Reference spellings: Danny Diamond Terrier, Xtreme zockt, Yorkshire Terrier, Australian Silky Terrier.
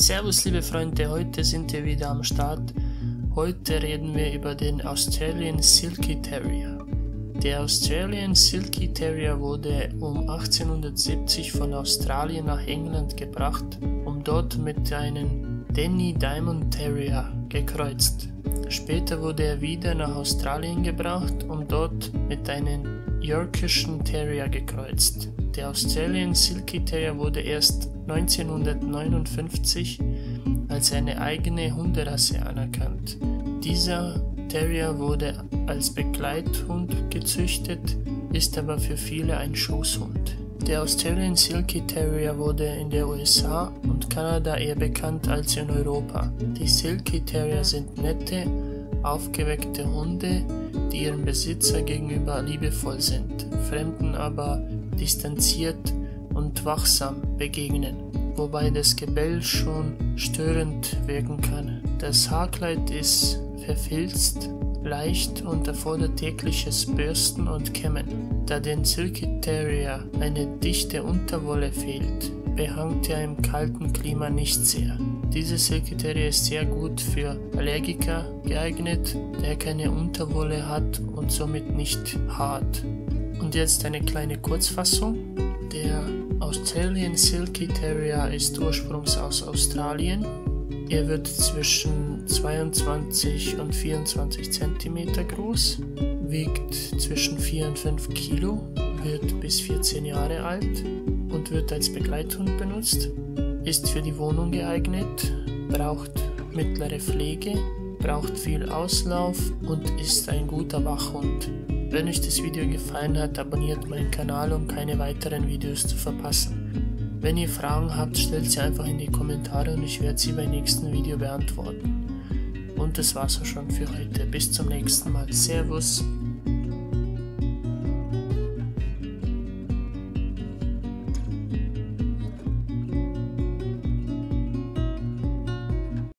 Servus liebe Freunde, heute sind wir wieder am Start. Heute reden wir über den Australian Silky Terrier. Der Australian Silky Terrier wurde um 1870 von Australien nach England gebracht, um dort mit einem Danny Diamond Terrier gekreuzt. Später wurde er wieder nach Australien gebracht, um dort mit einem Yorkshire Terrier gekreuzt. Der Australian Silky Terrier wurde erst 1959 als eine eigene Hunderasse anerkannt. Dieser Terrier wurde als Begleithund gezüchtet, ist aber für viele ein Schoßhund. Der Australian Silky Terrier wurde in den USA und Kanada eher bekannt als in Europa. Die Silky Terrier sind nette, aufgeweckte Hunde, die ihrem Besitzer gegenüber liebevoll sind, Fremden aber distanziert und wachsam begegnen, wobei das Gebell schon störend wirken kann. Das Haarkleid ist verfilzt, leicht und erfordert tägliches Bürsten und Kämmen. Da dem Silky Terrier eine dichte Unterwolle fehlt, behangt er im kalten Klima nicht sehr. Diese Silky Terrier ist sehr gut für Allergiker geeignet, da er keine Unterwolle hat und somit nicht hart. Und jetzt eine kleine Kurzfassung. Der Australian Silky Terrier ist ursprünglich aus Australien. Er wird zwischen 22 und 24 cm groß, wiegt zwischen 4 und 5 Kilo, wird bis 14 Jahre alt und wird als Begleithund benutzt, ist für die Wohnung geeignet, braucht mittlere Pflege, braucht viel Auslauf und ist ein guter Wachhund. Wenn euch das Video gefallen hat, abonniert meinen Kanal, um keine weiteren Videos zu verpassen. Wenn ihr Fragen habt, stellt sie einfach in die Kommentare und ich werde sie beim nächsten Video beantworten. Und das war's auch schon für heute. Bis zum nächsten Mal. Servus!